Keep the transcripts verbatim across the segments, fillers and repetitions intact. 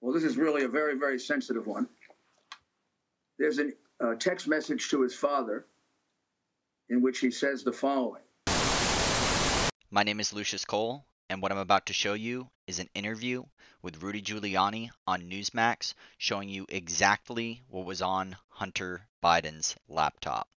Well, this is really a very, very sensitive one. There's a uh, text message to his father in which he says the following. My name is Lucius Cole, and what I'm about to show you is an interview with Rudy Giuliani on Newsmax showing you exactly what was on Hunter Biden's laptop.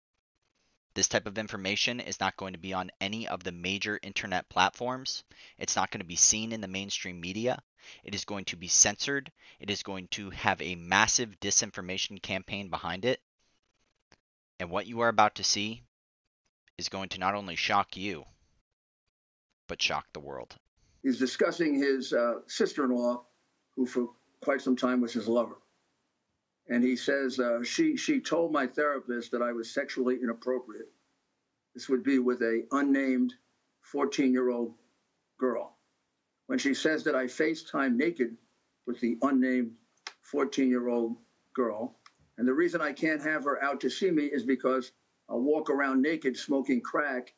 This type of information is not going to be on any of the major internet platforms. It's not going to be seen in the mainstream media. It is going to be censored. It is going to have a massive disinformation campaign behind it. And what you are about to see is going to not only shock you, but shock the world. He's discussing his uh, sister-in-law, who for quite some time was his lover. And he says, uh, she, she told my therapist that I was sexually inappropriate. This would be with an unnamed fourteen-year-old girl. When she says that I FaceTime naked with the unnamed fourteen-year-old girl, and the reason I can't have her out to see me is because I'll walk around naked, smoking crack,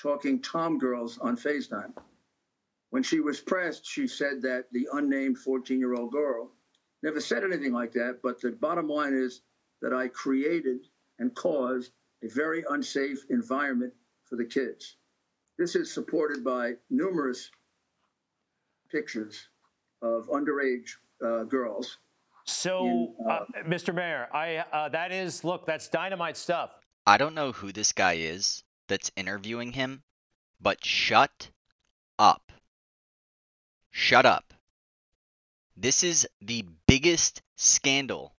talking tom girls on FaceTime. When she was pressed, she said that the unnamed fourteen-year-old girl never said anything like that, but the bottom line is that I created and caused a very unsafe environment for the kids. This is supported by numerous pictures of underage uh, girls. So, in, uh, uh, Mister Mayor, I uh, that is, look, that's dynamite stuff. I don't know who this guy is that's interviewing him, but shut up. Shut up. This is the biggest scandal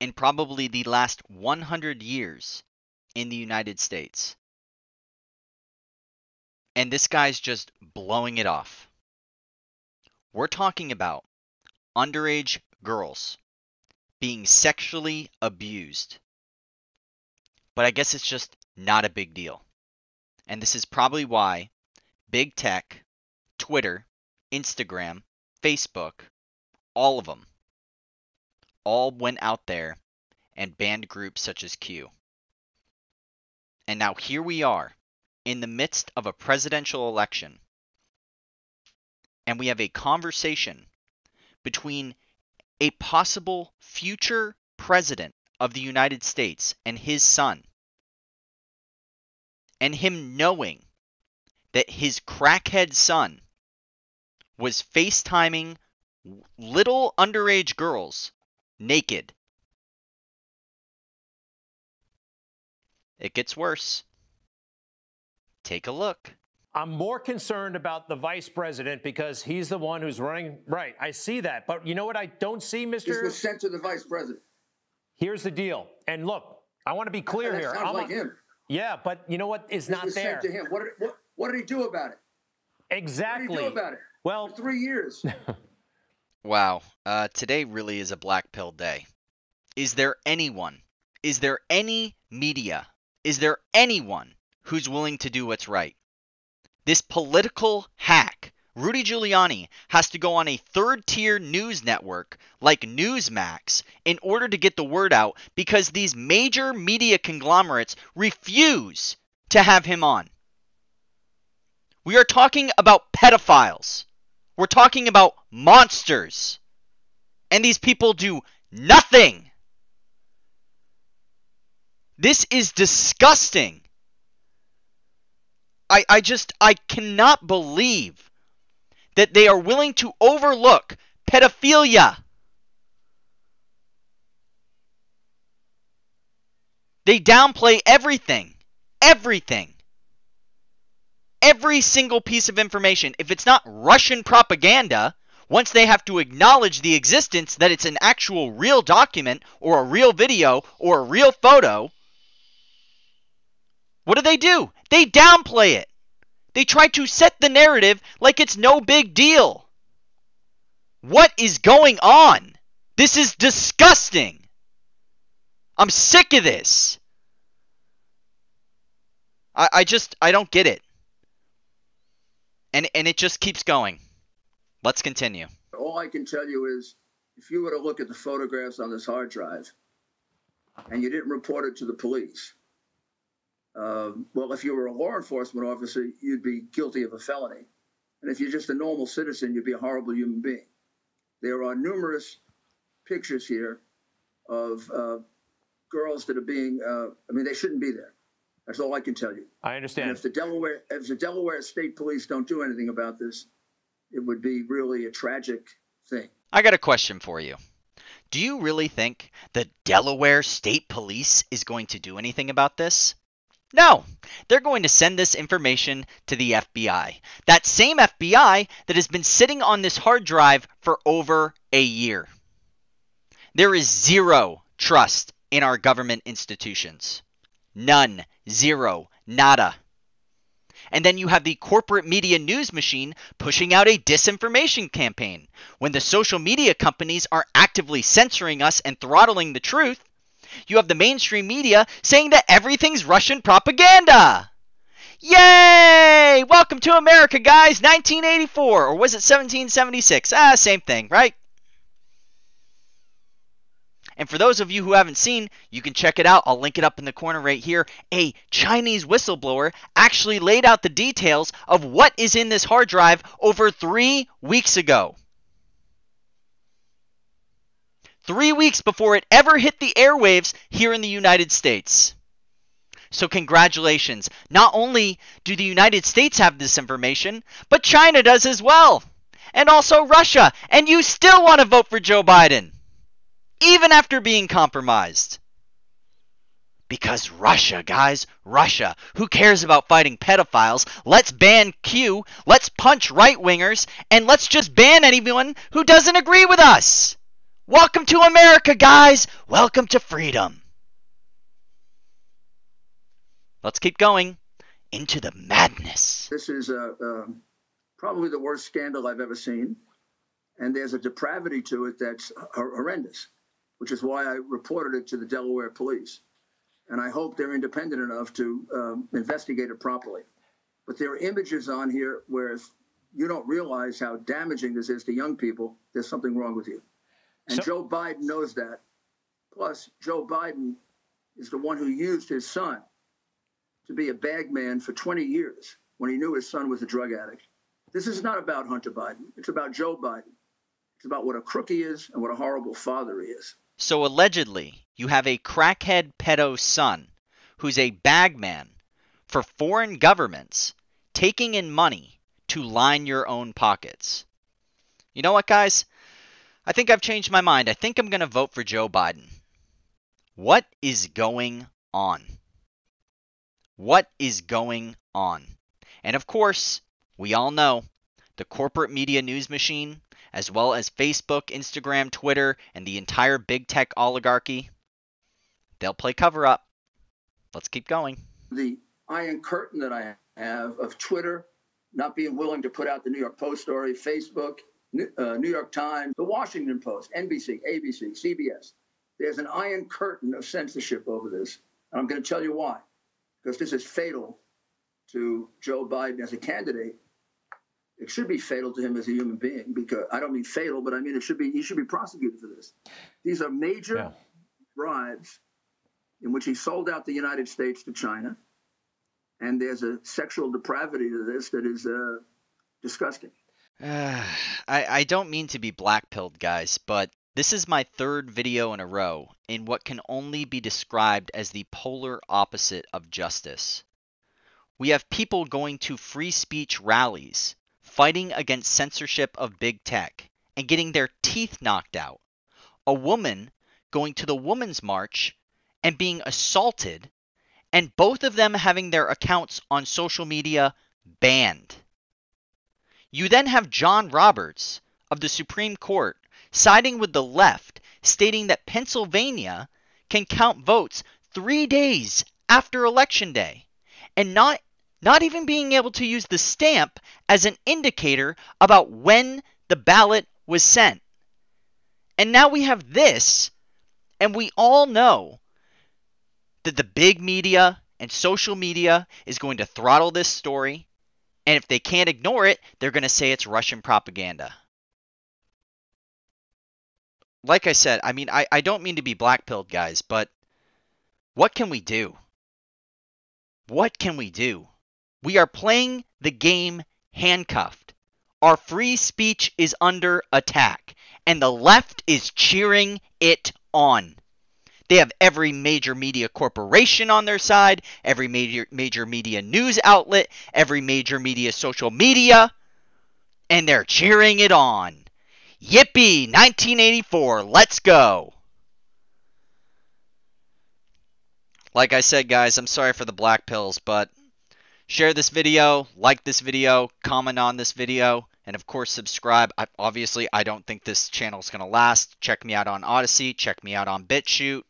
in probably the last one hundred years in the United States. And this guy's just blowing it off. We're talking about underage girls being sexually abused. But I guess it's just not a big deal. And this is probably why big tech, Twitter, Instagram, Facebook, all of them, all went out there and banned groups such as Q. And now here we are in the midst of a presidential election. And we have a conversation between a possible future president of the United States and his son. And him knowing that his crackhead son was FaceTiming little underage girls naked. It gets worse. Take a look. I'm more concerned about the vice president because he's the one who's running. Right. I see that. But you know what I don't see, Mister It's the sense of the vice president. Here's the deal. And look, I want to be clear that here. Sounds I'm like a, him. Yeah, but you know what is not there? To him. What, did, what, what did he do about it? Exactly. What did he do about it? Well, for three years. Wow. Uh, today really is a black pill day. Is there anyone? Is there any media? Is there anyone who's willing to do what's right? This political hack, Rudy Giuliani, has to go on a third-tier news network like Newsmax in order to get the word out because these major media conglomerates refuse to have him on. We are talking about pedophiles. We're talking about monsters. And these people do nothing. This is disgusting. I, I just, I cannot believe that they are willing to overlook pedophilia. They downplay everything. Everything. Every single piece of information, if it's not Russian propaganda, once they have to acknowledge the existence that it's an actual real document or a real video or a real photo, what do they do? They downplay it. They try to set the narrative like it's no big deal. What is going on? This is disgusting. I'm sick of this. I, I just, I don't get it. And, and it just keeps going. Let's continue. All I can tell you is if you were to look at the photographs on this hard drive and you didn't report it to the police, uh, well, if you were a law enforcement officer, you'd be guilty of a felony. And if you're just a normal citizen, you'd be a horrible human being. There are numerous pictures here of uh, girls that are being, uh, I mean, they shouldn't be there. That's all I can tell you. I understand. And if the Delaware, if the Delaware State Police don't do anything about this, it would be really a tragic thing. I got a question for you. Do you really think the Delaware State Police is going to do anything about this? No, they're going to send this information to the F B I. That same F B I that has been sitting on this hard drive for over a year. There is zero trust in our government institutions. None. Zero. Nada. And then you have the corporate media news machine pushing out a disinformation campaign when the social media companies are actively censoring us and throttling the truth. You have the mainstream media saying that everything's Russian propaganda. Yay! Welcome to America, guys. nineteen eighty-four. Or was it seventeen seventy-six? Ah, same thing, right? And for those of you who haven't seen, you can check it out. I'll link it up in the corner right here. A Chinese whistleblower actually laid out the details of what is in this hard drive over three weeks ago. Three weeks before it ever hit the airwaves here in the United States. So congratulations. Not only do the United States have this information, but China does as well. And also Russia. And you still want to vote for Joe Biden. Even after being compromised. Because Russia, guys, Russia. Who cares about fighting pedophiles? Let's ban Q. Let's punch right-wingers. And let's just ban anyone who doesn't agree with us. Welcome to America, guys. Welcome to freedom. Let's keep going into the madness. This is uh, uh, probably the worst scandal I've ever seen. And there's a depravity to it that's horrendous, which is why I reported it to the Delaware police. And I hope they're independent enough to um, investigate it properly. But there are images on here where if you don't realize how damaging this is to young people, there's something wrong with you. And so, Joe Biden knows that. Plus, Joe Biden is the one who used his son to be a bag man for twenty years when he knew his son was a drug addict. This is not about Hunter Biden. It's about Joe Biden. It's about what a crook he is and what a horrible father he is. So allegedly, you have a crackhead pedo son who's a bag man for foreign governments taking in money to line your own pockets. You know what, guys? I think I've changed my mind. I think I'm going to vote for Joe Biden. What is going on? What is going on? And of course, we all know the corporate media news machine, as well as Facebook, Instagram, Twitter, and the entire big tech oligarchy, they'll play cover up. Let's keep going. The iron curtain that I have of Twitter not being willing to put out the New York Post story, Facebook, Uh, New York Times, The Washington Post, N B C, A B C, C B S. There's an iron curtain of censorship over this. And I'm going to tell you why. Because this is fatal to Joe Biden as a candidate. It should be fatal to him as a human being. Because I don't mean fatal, but I mean it should be. He should be prosecuted for this. These are major yeah. bribes in which he sold out the United States to China. And there's a sexual depravity to this that is uh, disgusting. Uh, I, I don't mean to be blackpilled, guys, but this is my third video in a row in what can only be described as the polar opposite of justice. We have people going to free speech rallies, fighting against censorship of big tech, and getting their teeth knocked out. A woman going to the Women's March and being assaulted, and both of them having their accounts on social media banned. You then have John Roberts of the Supreme Court siding with the left, stating that Pennsylvania can count votes three days after Election Day, and not, not even being able to use the stamp as an indicator about when the ballot was sent. And now we have this, and we all know that the big media and social media is going to throttle this story. And if they can't ignore it, they're going to say it's Russian propaganda. Like I said, I mean, I, I don't mean to be blackpilled, guys, but what can we do? What can we do? We are playing the game handcuffed. Our free speech is under attack, and the left is cheering it on. They have every major media corporation on their side, every major major media news outlet, every major media social media, and they're cheering it on. Yippee, nineteen eighty-four, let's go. Like I said, guys, I'm sorry for the black pills, but share this video, like this video, comment on this video, and of course subscribe. I, obviously, I don't think this channel is going to last. Check me out on Odyssey. Check me out on BitChute.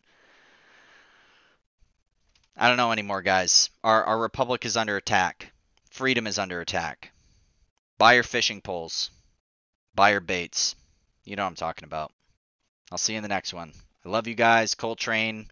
I don't know anymore, guys. Our, our republic is under attack. Freedom is under attack. Buy your fishing poles. Buy your baits. You know what I'm talking about. I'll see you in the next one. I love you guys. Coltrane.